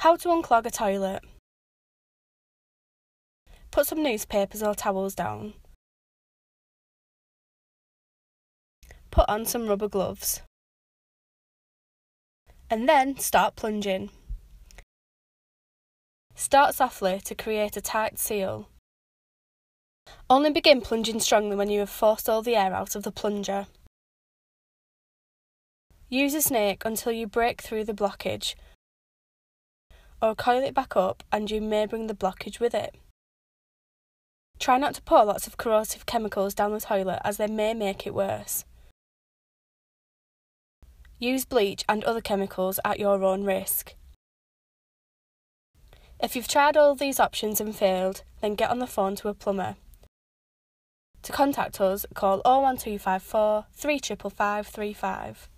How to unclog a toilet. Put some newspapers or towels down. Put on some rubber gloves. And then start plunging. Start softly to create a tight seal. Only begin plunging strongly when you have forced all the air out of the plunger. Use a snake until you break through the blockage, or coil it back up and you may bring the blockage with it. Try not to pour lots of corrosive chemicals down the toilet as they may make it worse. Use bleach and other chemicals at your own risk. If you've tried all these options and failed, then get on the phone to a plumber. To contact us, call 01254 355 355.